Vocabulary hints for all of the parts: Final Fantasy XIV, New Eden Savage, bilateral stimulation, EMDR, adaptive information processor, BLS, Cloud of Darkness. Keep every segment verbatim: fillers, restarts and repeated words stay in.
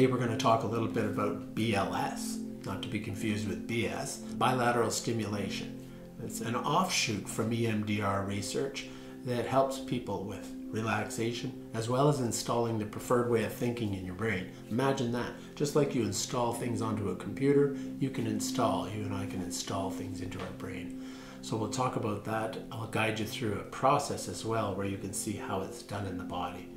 Today we're going to talk a little bit about B L S, not to be confused with B S, bilateral stimulation. It's an offshoot from E M D R research that helps people with relaxation as well as installing the preferred way of thinking in your brain. Imagine that. Just like you install things onto a computer, you can install, you and I can install things into our brain. So we'll talk about that. I'll guide you through a process as well where you can see how it's done in the body.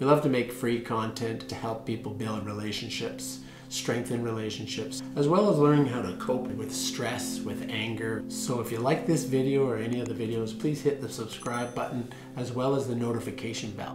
We love to make free content to help people build relationships, strengthen relationships, as well as learning how to cope with stress, with anger. So if you like this video or any other videos, please hit the subscribe button as well as the notification bell.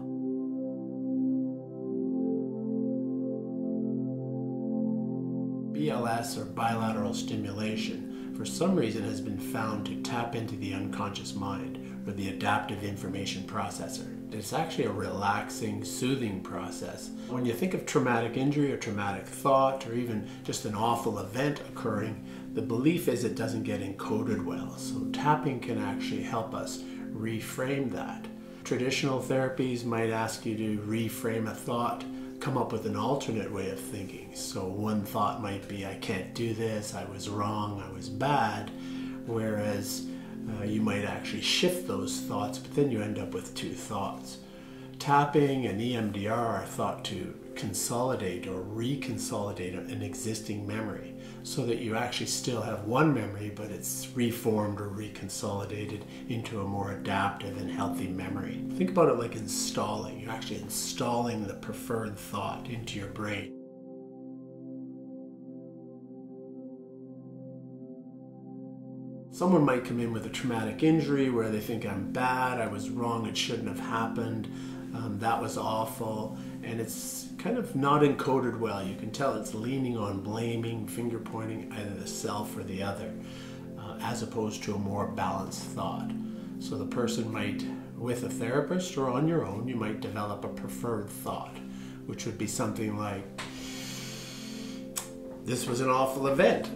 B L S, or bilateral stimulation, for some reason has been found to tap into the unconscious mind, or the adaptive information processor. It's actually a relaxing, soothing process. When you think of traumatic injury or traumatic thought or even just an awful event occurring, the belief is it doesn't get encoded well. So tapping can actually help us reframe that. Traditional therapies might ask you to reframe a thought, come up with an alternate way of thinking. So one thought might be, I can't do this, I was wrong, I was bad, whereas uh, you might actually shift those thoughts, but then you end up with two thoughts. Tapping and E M D R are thought to consolidate or reconsolidate an existing memory so that you actually still have one memory, but it's reformed or reconsolidated into a more adaptive and healthy memory. Think about it like installing. You're actually installing the preferred thought into your brain. Someone might come in with a traumatic injury where they think I'm bad, I was wrong, it shouldn't have happened, um, that was awful, and it's kind of not encoded well. You can tell it's leaning on blaming, finger pointing, either the self or the other, uh, as opposed to a more balanced thought. So the person might, with a therapist or on your own, you might develop a preferred thought, which would be something like, this was an awful event.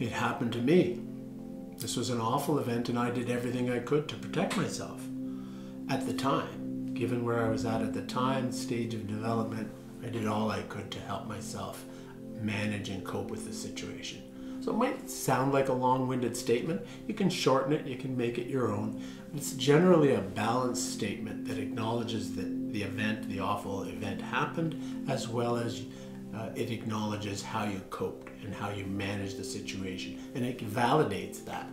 It happened to me. This was an awful event and I did everything I could to protect myself at the time. Given where I was at at the time, stage of development, I did all I could to help myself manage and cope with the situation. So it might sound like a long-winded statement. You can shorten it, you can make it your own. It's generally a balanced statement that acknowledges that the event, the awful event happened, as well as Uh, it acknowledges how you coped and how you manage the situation, and it validates that.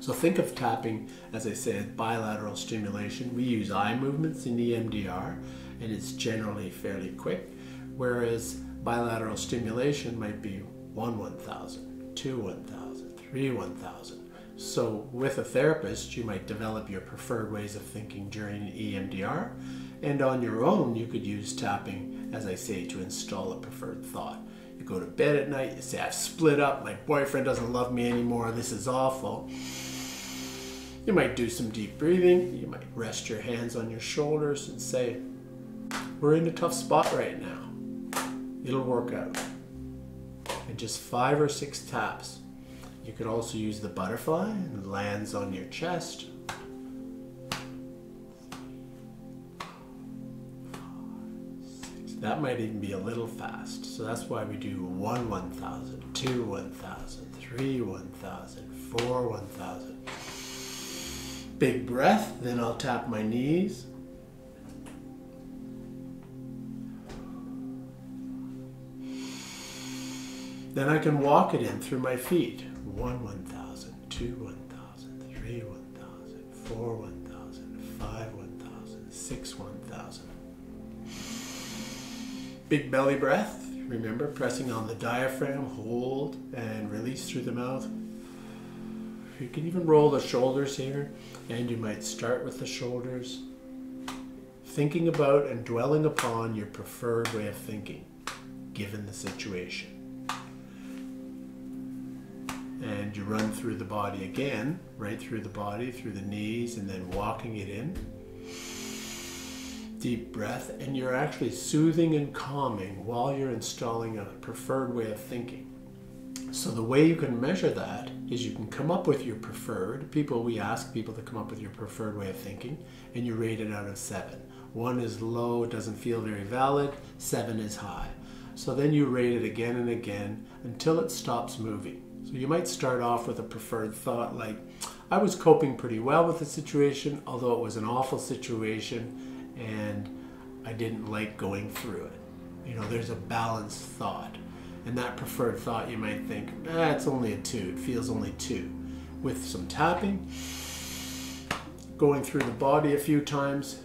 So think of tapping, as I said, bilateral stimulation. We use eye movements in E M D R, and it's generally fairly quick, whereas bilateral stimulation might be one one thousand, two one thousand, three one thousand. So with a therapist, you might develop your preferred ways of thinking during E M D R, and on your own, you could use tapping, as I say, to install a preferred thought. You go to bed at night, you say, I've split up, my boyfriend doesn't love me anymore, this is awful. You might do some deep breathing, you might rest your hands on your shoulders and say, we're in a tough spot right now. It'll work out. And just five or six taps. You could also use the butterfly, and it lands on your chest. That might even be a little fast. So that's why we do one one thousand, two one thousand, three one thousand, four one thousand. Big breath, then I'll tap my knees. Then I can walk it in through my feet. one one thousand, two one thousand, three one thousand, four one thousand, five one thousand, six one thousand. Big belly breath, remember, pressing on the diaphragm, hold, and release through the mouth. You can even roll the shoulders here, and you might start with the shoulders, thinking about and dwelling upon your preferred way of thinking, given the situation. And you run through the body again, right through the body, through the knees, and then walking it in. Deep breath, and you're actually soothing and calming while you're installing a preferred way of thinking. So the way you can measure that is you can come up with your preferred. People, we ask people to come up with your preferred way of thinking, and you rate it out of seven. One is low, it doesn't feel very valid. Seven is high. So then you rate it again and again until it stops moving. So you might start off with a preferred thought like, I was coping pretty well with the situation, although it was an awful situation and I didn't like going through it. You know, there's a balanced thought. And that preferred thought, you might think, ah, it's only a two, it feels only two. With some tapping, going through the body a few times,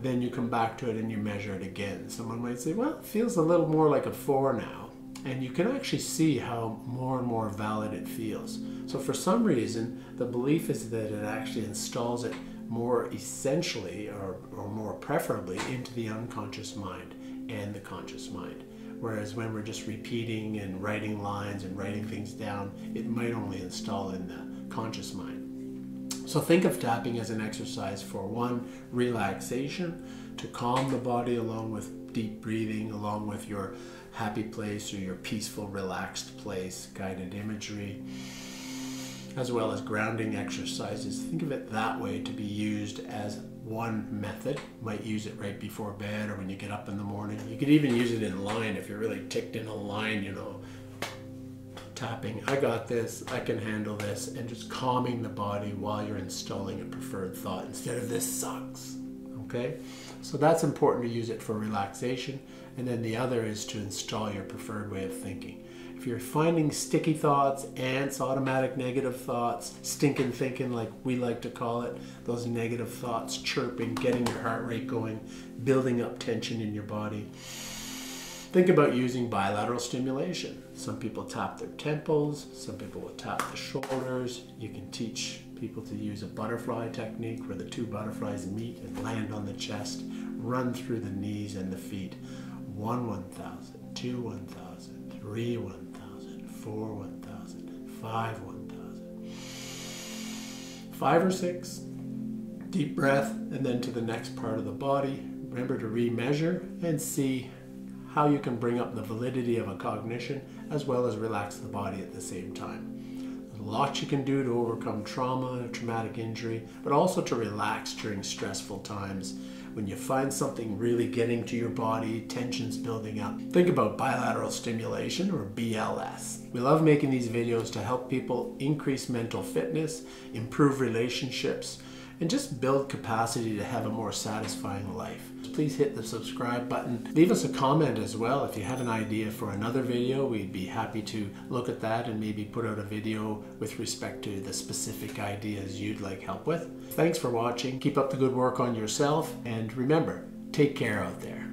then you come back to it and you measure it again. Someone might say, well, it feels a little more like a four now. And you can actually see how more and more valid it feels. So for some reason, the belief is that it actually installs it more essentially or, or more preferably into the unconscious mind and the conscious mind. Whereas when we're just repeating and writing lines and writing things down, it might only install in the conscious mind. So think of tapping as an exercise for one, relaxation, to calm the body along with deep breathing, along with your happy place or your peaceful, relaxed place, guided imagery, as well as grounding exercises. Think of it that way, to be used as one method. You might use it right before bed or when you get up in the morning. You could even use it in line if you're really ticked in a line, you know, tapping, I got this, I can handle this, and just calming the body while you're installing a preferred thought instead of this sucks, okay? So that's important to use it for relaxation. And then the other is to install your preferred way of thinking. If you're finding sticky thoughts, ants, automatic negative thoughts, stinking thinking like we like to call it, those negative thoughts chirping, getting your heart rate going, building up tension in your body, think about using bilateral stimulation. Some people tap their temples, some people will tap the shoulders. You can teach people to use a butterfly technique where the two butterflies meet and land on the chest, run through the knees and the feet. One one thousand, two one thousand, three one thousand, four one thousand, five one thousand. Five or six, deep breath, and then to the next part of the body. Remember to re-measure and see how you can bring up the validity of a cognition as well as relax the body at the same time. There's a lot you can do to overcome trauma, traumatic injury, but also to relax during stressful times. When you find something really getting to your body, tensions building up, think about bilateral stimulation or B L S. We love making these videos to help people increase mental fitness, improve relationships, and just build capacity to have a more satisfying life. Please hit the subscribe button. Leave us a comment as well. If you have an idea for another video, we'd be happy to look at that and maybe put out a video with respect to the specific ideas you'd like help with. Thanks for watching. Keep up the good work on yourself, and remember, take care out there.